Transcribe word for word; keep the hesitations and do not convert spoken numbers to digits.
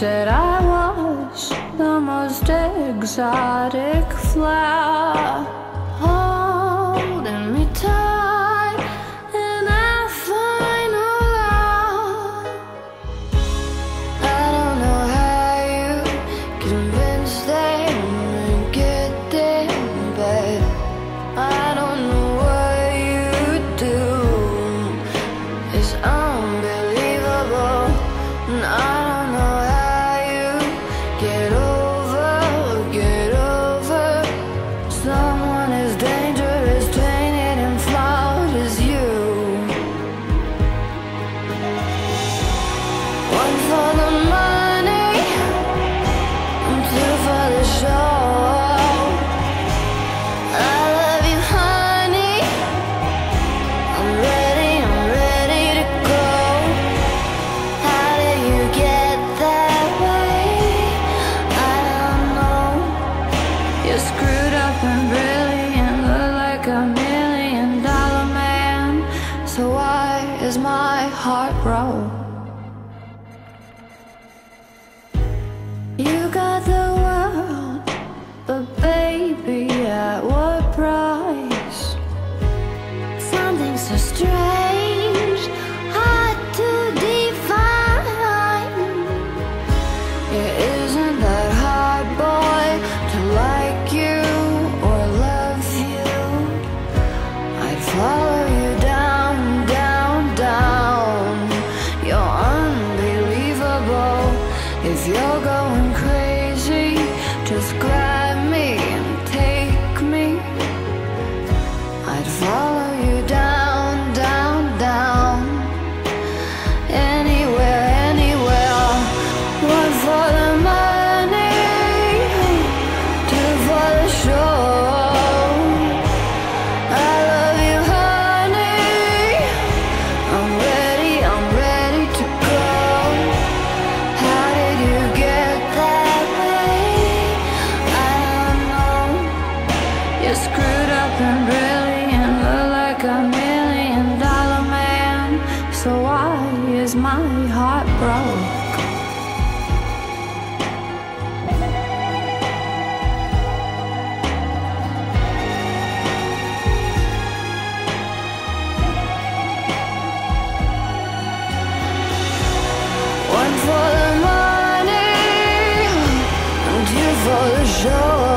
said I was the most exotic flower, holding me tight in our final hour. I don't know how you convinced them to get there, but I don't know what you do. It's unbelievable, and I don't know how you get over, get over someone as dangerous, tainted and flawed as you. One for the money, and two for the show. I love you, honey, I'm ready, I'm ready to go. How did you get that way? I don't know. You screwed up and brilliant, look like a million dollar man. So why is my heart broke? You got the world, but baby, at what price? Something so strange, hard to define. It isn't that hard, boy, to like you or love you. I'd follow you down, down, down. You're unbelievable. If you're going crazy, just grab me and take me. I'd follow you down, down, down. Anywhere, anywhere. One for the money, two for the show. I love you, honey, I'm ready, I'm ready to go. How did you get that way? I don't know. You screwed up and brilliant, look like a million dollar man. So why is my heart broke? One for the money, and two for the show.